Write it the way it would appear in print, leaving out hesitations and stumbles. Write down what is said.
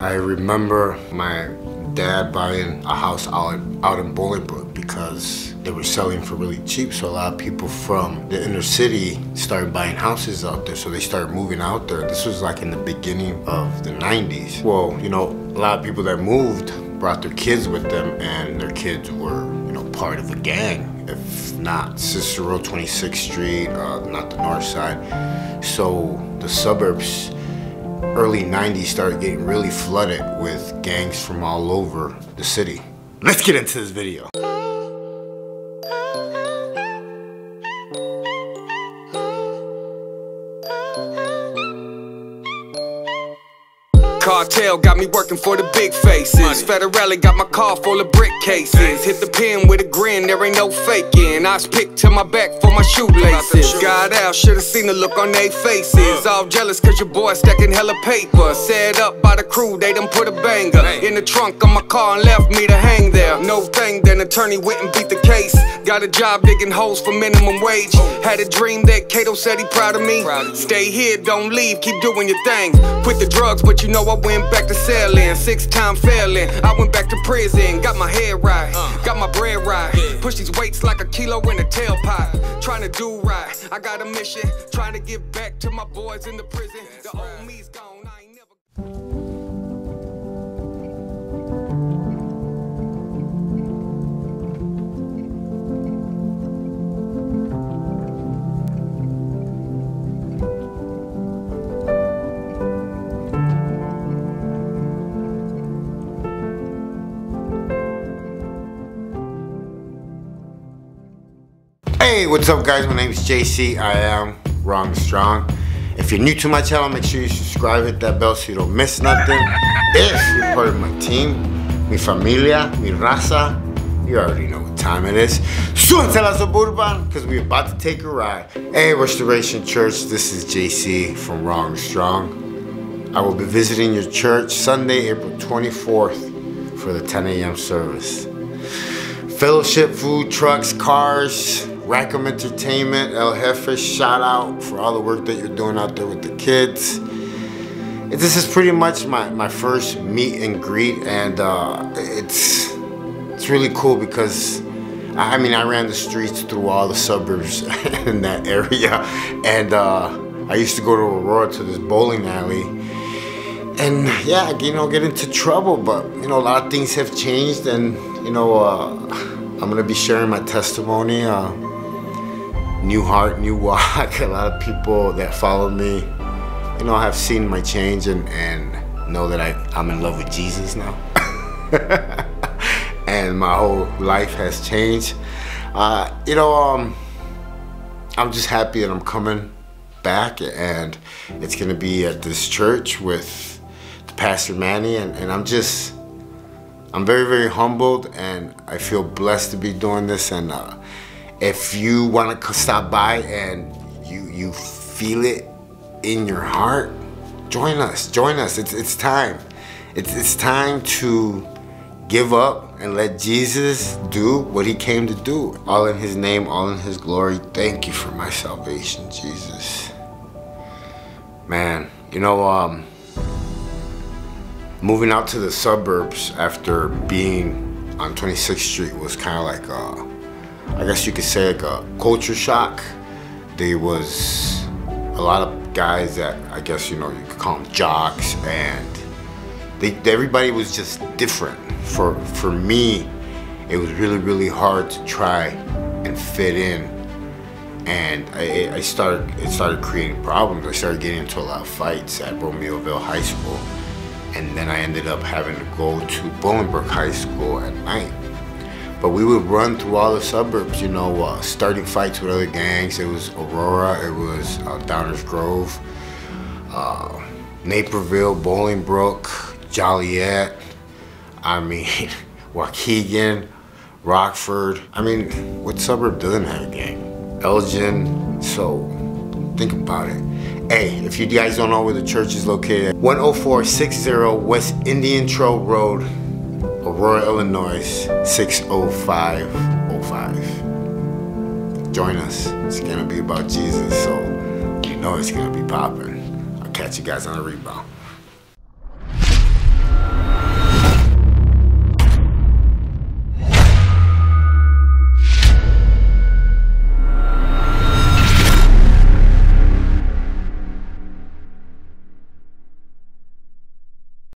I remember my dad buying a house out in Bolingbrook because they were selling for really cheap, so a lot of people from the inner city started buying houses out there, so they started moving out there. This was like in the beginning of the 90s. Well, you know, a lot of people that moved brought their kids with them, and their kids were, you know, part of a gang, if not Cicero, 26th Street, not the north side. So the suburbs, early 90s, started getting really flooded with gangs from all over the city. Let's get into this video. Cartel got me working for the big faces. Federale got my car full of brick cases. Hit the pen with a grin, there ain't no faking. I was picked to my back for my shoelaces. Got out, should've seen the look on they faces. All jealous cause your boy stacking hella paper. Set up by the crew, they done put a banger in the trunk of my car and left me to hang there. No thing, then attorney went and beat the case. Got a job digging holes for minimum wage. Had a dream that Kato said he proud of me. Stay here, don't leave, keep doing your thing. Quit the drugs, but you know I went back to selling, 6-time failing. I went back to prison, got my head right, got my bread right. Push these weights like a kilo in a tailpipe. Trying to do right, I got a mission. Trying to give back to my boys in the prison. The old me's gone, I ain't Hey, what's up guys, my name is JC, I am Wrong Strong. If you're new to my channel, make sure you subscribe, hit that bell so you don't miss nothing. If you're part of my team, Mi Familia, Mi Raza, you already know what time it is. Súbetela Suburban, because we're about to take a ride. Hey, Restoration Church, this is JC from Wrong Strong. I will be visiting your church Sunday, April 24th for the 10 a.m. service. Fellowship, food trucks, cars, Rackham Entertainment, El Jefe, shout out for all the work that you're doing out there with the kids. This is pretty much my first meet and greet, and it's really cool because, I mean, I ran the streets through all the suburbs in that area, and I used to go to Aurora to this bowling alley, and yeah, you know, get into trouble, but you know, a lot of things have changed, and you know, I'm gonna be sharing my testimony. New heart, new walk. A lot of people that follow me, you know, have seen my change and know that I'm in love with Jesus now. And my whole life has changed. You know, I'm just happy that I'm coming back, and it's gonna be at this church with Pastor Manny, and I'm very, very humbled, and I feel blessed to be doing this. And if you want to stop by and you feel it in your heart, join us. It's time. It's time to give up and let Jesus do what he came to do. All in his name, all in his glory. Thank you for my salvation, Jesus. Man, you know, moving out to the suburbs after being on 26th Street was kind of like, I guess you could say, like a culture shock. There was a lot of guys that, I guess, you know, you could call them jocks, and everybody was just different. For me, it was really, really hard to try and fit in, and it started creating problems. I started getting into a lot of fights at Romeoville High School. And then I ended up having to go to Bolingbrook High School at night. But we would run through all the suburbs, you know, starting fights with other gangs. It was Aurora, it was Downers Grove, Naperville, Bolingbrook, Joliet, I mean, Waukegan, Rockford. I mean, what suburb doesn't have a gang? Elgin, so think about it. Hey, if you guys don't know where the church is located, 10460 West Indian Trail Road, Aurora, Illinois, 60505. Join us. It's gonna be about Jesus, so you know it's gonna be popping. I'll catch you guys on the rebound.